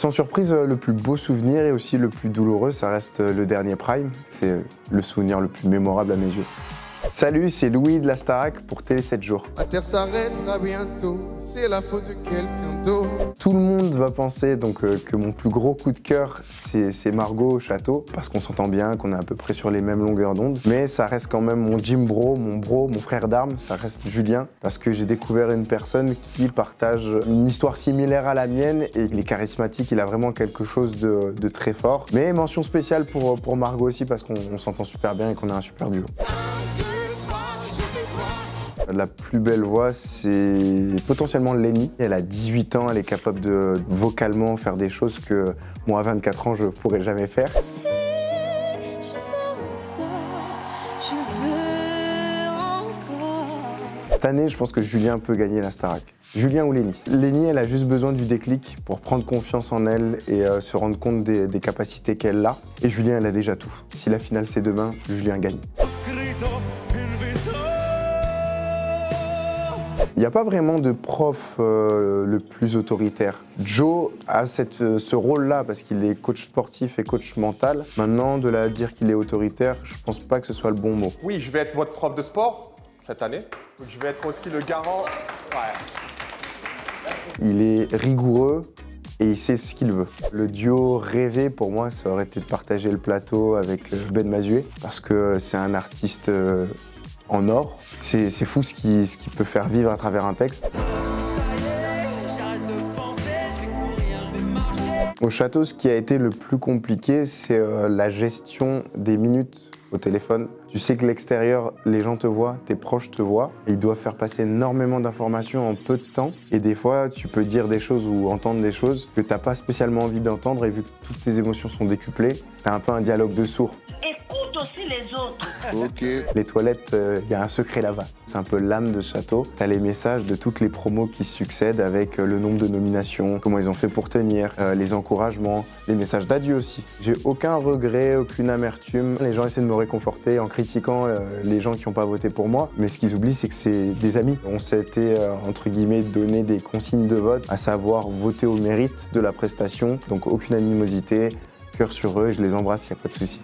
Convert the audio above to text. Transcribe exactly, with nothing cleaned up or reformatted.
Sans surprise, le plus beau souvenir et aussi le plus douloureux, ça reste le dernier Prime. C'est le souvenir le plus mémorable à mes yeux. Salut, c'est Louis de la Starac pour Télé sept jours. La Terre s'arrêtera bientôt, c'est la faute de quelqu'un d'autre. Tout le monde va penser donc euh, que mon plus gros coup de cœur, c'est Margot au château, parce qu'on s'entend bien, qu'on est à peu près sur les mêmes longueurs d'onde. Mais ça reste quand même mon gym bro, mon bro, mon frère d'armes, ça reste Julien, parce que j'ai découvert une personne qui partage une histoire similaire à la mienne, et il est charismatique, il a vraiment quelque chose de, de très fort. Mais mention spéciale pour, pour Margot aussi, parce qu'on s'entend super bien et qu'on a un super duo. La plus belle voix, c'est potentiellement Lenny. Elle a dix-huit ans, elle est capable de vocalement faire des choses que moi à vingt-quatre ans je pourrais jamais faire. Si je m'en sors, je veux encore. Cette année, je pense que Julien peut gagner la Starac. Julien ou Lenny. Lenny, elle a juste besoin du déclic pour prendre confiance en elle et euh, se rendre compte des, des capacités qu'elle a. Et Julien, elle a déjà tout. Si la finale c'est demain, Julien gagne. Il n'y a pas vraiment de prof euh, le plus autoritaire. Joe a cette, ce rôle-là parce qu'il est coach sportif et coach mental. Maintenant, de là à dire qu'il est autoritaire, je pense pas que ce soit le bon mot. Oui, je vais être votre prof de sport cette année. Je vais être aussi le garant. Ouais. Il est rigoureux. Et il sait ce qu'il veut. Le duo rêvé pour moi, ça aurait été de partager le plateau avec Ben Mazoué, parce que c'est un artiste euh, en or. C'est fou ce qu'il ce qui peut faire vivre à travers un texte. Au château, ce qui a été le plus compliqué, c'est euh, la gestion des minutes au téléphone. Tu sais que l'extérieur, les gens te voient, tes proches te voient, et ils doivent faire passer énormément d'informations en peu de temps. Et des fois, tu peux dire des choses ou entendre des choses que t'as pas spécialement envie d'entendre, et vu que toutes tes émotions sont décuplées, t'as un peu un dialogue de sourds. Écoute aussi les autres. Okay. Les toilettes, il euh, y a un secret là-bas. C'est un peu l'âme de ce château. T'as les messages de toutes les promos qui succèdent avec euh, le nombre de nominations, comment ils ont fait pour tenir, euh, les encouragements, les messages d'adieu aussi. J'ai aucun regret, aucune amertume. Les gens essaient de me réconforter en critiquant euh, les gens qui n'ont pas voté pour moi. Mais ce qu'ils oublient, c'est que c'est des amis. On s'était, euh, entre guillemets, donné des consignes de vote, à savoir voter au mérite de la prestation. Donc aucune animosité, cœur sur eux, je les embrasse, il n'y a pas de souci.